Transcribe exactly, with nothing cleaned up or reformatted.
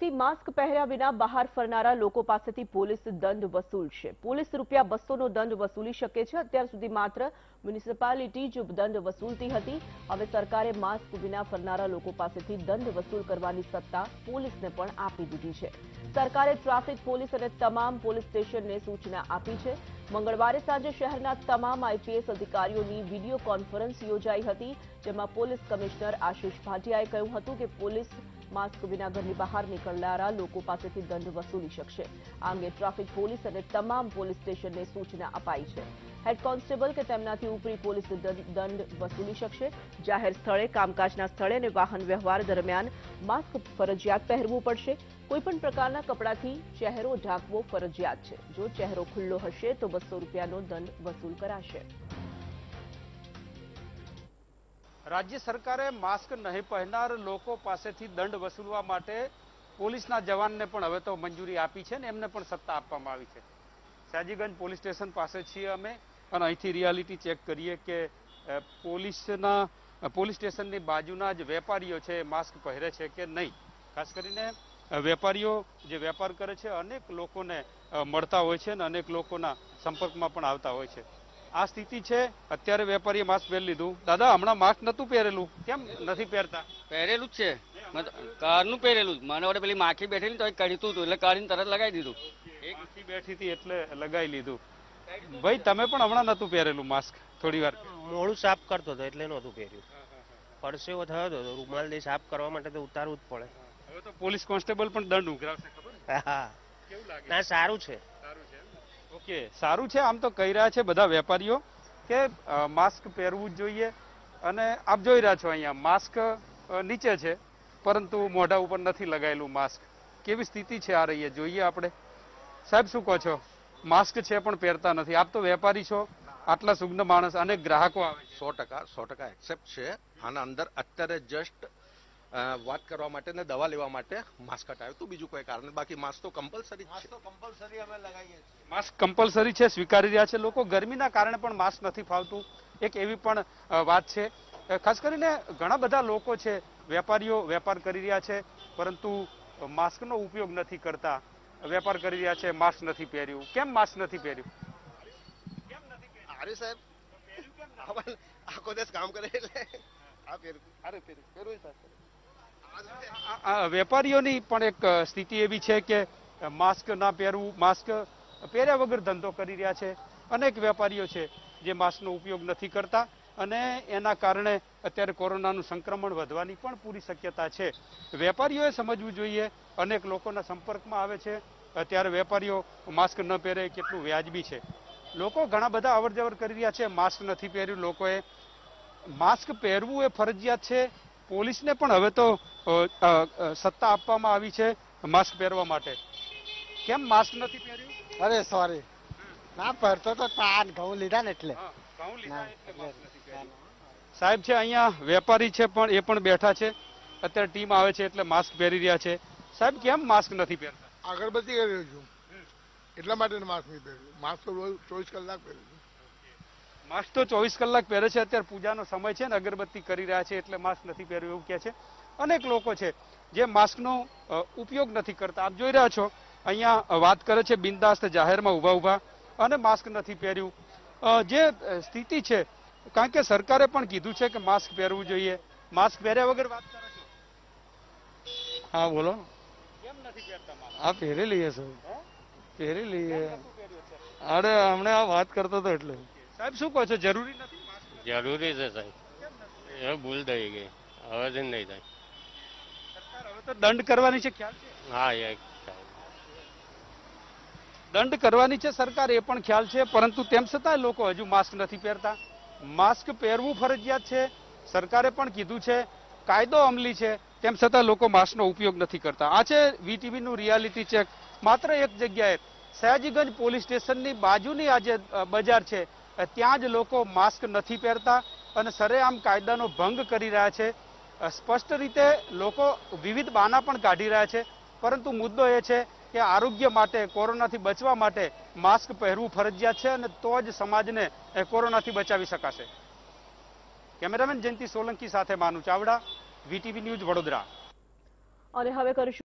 થી માસ્ક પહેર્યા વિના બહાર ફરનારા લોકો પાસેથી પોલીસ દંડ વસૂલશે। પોલીસ રૂપિયા બસો નો દંડ વસૂલી શકે છે। અત્યાર સુધી માત્ર મ્યુનિસિપાલિટી જ દંડ વસૂલતી હતી। હવે સરકારે માસ્ક વિના ફરનારા લોકો પાસેથી દંડ વસૂલ કરવાની સત્તા પોલીસને પણ આપી દીધી છે। સરકારે ટ્રાફિક પોલીસ અને તમામ પોલીસ સ્ટેશનને સૂચના આપી છે। મંગળવારે સાંજે શહેરના તમામ આઈપીએસ અધિકારીઓની વિડીયો કોન્ફરન્સ યોજાઈ હતી, જેમાં પોલીસ કમિશનર આશીષ ભાટિયાએ કહ્યું હતું કે પોલીસ मास्क विना घरनी बहार निकलनारा लोको पासेथी दंड वसूली शकशे। आ अंगे ट्राफिक पोलीस अने तमाम पोलीस स्टेशनने सूचना अपाई छे। हेड कोन्स्टेबल के तेमनाथी उपरी पोलीस दंड वसूली शकशे। जाहेर स्थळे, कामकाजना स्थळे अने वाहन व्यवहार दरमियान मास्क फरजियात पहेरवू पड़शे। कोईपण प्रकारना कपडाथी चेहरो ढांकवो फरजियात छे। जो चेहरो खुल्लो हशे तो बसो रूपियानो दंड वसूल कराशे। राज्य सरकारे मास्क नहीं पहरनार लोको पासेथी दंड वसूलवा माटे पोलीसना जवानने पण हवे तो मंजूरी आपी छे ने एमने पण सत्ता आपवामां आवी छे। साजीगंज पोलीस स्टेशन पासे छीए अमे अने अहींथी रियालिटी चेक करीए के पोलीसना पोलीस स्टेशननी बाजुना ज वेपारीओ छे मास्क पहरे छे के नहीं। खास करीने वेपारीओ जे वेपार करे छे अनेक लोकोने मळता होय छे ने अनेक लोकोना संपर्कमां पण आवता होय छे। आ स्थिति है। अत्यारे वेपारीए मास्क पहेरी लीधुं। दादा हमणां मास्क नतुं पहेरेलुं, केम नथी पहेरता? पहेरेलुं ज छे, कारनुं पहेरेलुं। माने वडे पेली माखी बेठेली तो कढीतुं हतुं एटले काढीने तरत लगावी दीधुं। एक माखी बेठी हती एटले लगावी लीधुं। भाई तमे पण हमणां नतुं पहेरेलुं मास्क? थोड़ी वार मोढुं साफ करतो हतो एटले नहोतुं पहेर्युं। परसेवो थयो हतो तो रुमाल दे साफ करवा माटे तो उतारवुं ज पड़े। हवे तो पोलीस कोन्स्टेबल पण दंड उघरावशे, खबर? हां, केवुं लागे? ना सारुं छे। ओके, सारू है। आम तो कही रहा है बधा वेपारीओ के मास्क पहेरवू जोईए। आप जोई रहा छो अहींया मास्क नीचे है परंतु मोढा उपर नथी लगायेलू मास्क। केवी स्थिति है आ रही है, जोईए आपणे। साहेब शुं कहो छो? मास्क है पण पहेरता नथी। आप तो वेपारी छो, आटला सुग्न माणस, अनेक ग्राहको आवे। सौ टका सौ टका एक्सेप्ट है। आना अंदर अत्यारे जस्ट बात करवा माटे ने दवा लेवा माटे मास्क हटाव्यो तो बीजू कोई कारण। बाकी मास्क तो कंपलसरी मास्क तो कंपलसरी हमें लगाईए। मास्क कंपलसरी है, स्वीकारी रहा है लोग। गर्मी ना कारण पण मास्क नहीं फावतु, एक एवी पण बात है। खास करीने घणा बधा लोको छे, वेपारीओ वेपार करी रहा है परंतु मास्क नो उपयोग नहीं करता। वेपार करी रहा है, मास्क नहीं पहेर्युं। केम मास्क नहीं पहेर्युं? केम नहीं पहेर्युं? अरे साहेब आखो देश काम करे एटले आ पहेर्युं। अरे पहेर्युं पहेर्युं साहेब। वेपारीओनी पण एक स्थिति एवी छे के मास्क ना पहेरवू, मास्क पहेर्या वगर धंधो करी रह्या छे। अनेक वेपारीओ छे जे मास्कनो उपयोग नथी करता अने एना कारणे अत्यारे कोरोनानुं संक्रमण वधवानी पण पूरी शक्यता छे। वेपारीओए समजवू जोईए, अनेक लोकोना संपर्कमां आवे छे त्यारे वेपारीओ मास्क न पहेरे केटलुं व्याजबी छे। लोको घणा बधा अवरजवर करी रह्या छे, मास्क नथी पहेर्युं लोकोए। मास्क पहेरवू ए फरजियात छे। पुलिस ने पण हवे तो सत्ता आपवामां आवी छे मास्क पहेरवा माटे। केम मास्क नथी पहेर्युं? अरे सॉरी ना पहेरतो तो तान घऊ लीधा ने એટલે ઘઉં લીધા એટલે માસ્ક નथी पहेर्युं। साहेब छे અહીંયા વેપારી છે પણ એ પણ બેઠા છે। અત્યારે ટીમ આવે છે એટલે માસ્ક પહેરી રહ્યા છે। સાહેબ કેમ માસ્ક નથી પહેરતા? અગરબત્તી કરી રહ્યો છું એટલા માટે માસ્ક નથી પહેર્યું। માસ્ક તો ચોવીસ કલાક પહેરું છું। मास्क तो चौबीस कलाक पहरे छे। अत्यारे पूजानो समय छे ने अगरबत्ती करी रह्या छे एटले मास्क नथी पहेर्युं एवुं कहे छे। अनेक लोको छे जे मास्कनो उपयोग नथी करता। आप जोई रह्या छो अहींया वात करे छे बिंदास्त जाहेरमां ऊभा ऊभा अने मास्क नथी पहेर्युं। जे स्थिति छे कारण के सरकारे पण कीधुं छे के मास्क पहेरवुं जोईए। मास्क पहेर्या वगर वात करो छो? हाँ बोलो। केम नथी पहेरता मास्क? आ पहेरी लईए छो, पहेरी लईए। अरे हमणे आ वात करतो तो एटले। साहेब शुं कहो छो? जरूरी नथी मास्क? जरूरी छे साहेब, ए भूल थई गई, हवेथी नहीं थाय। सरकार हवे तो दंड करवानी छे, ख्याल छे? हां, ए दंड करवानी छे सरकार, ए पण ख्याल छे परंतु तेम छतांय लोको हजू मास्क नथी पहेरता। मास्क पहेरवू फरजियात छे, सरकारे पण कीधुं छे, कायदो अमली छे, तेम छतांय लोको मास्कनो उपयोग नथी करता। आ छे वीटीवी नुं रियालिटी चेक। मात्र एक जग्याए साजीगंज पोलीस स्टेशननी बाजुनी आ जे बजार छे त्याज लोको मास्क नहीं पहेरता अने सरेआम कायदानो भंग करी रह्या छे। स्पष्ट रीते लोको विविध बाना पण काढी रह्या छे परंतु मुद्दो ए छे के आरोग्य माटे, कोरोनाथी बचवा माटे मास्क पहेरवू फरजियात छे अने तो ज समाजने कोरोनाथी बचावी शकाशे। कैमरामेन जयंती सोलंकी साथे मानू चावड़ा, वीटीवी न्यूज, वडोदरा।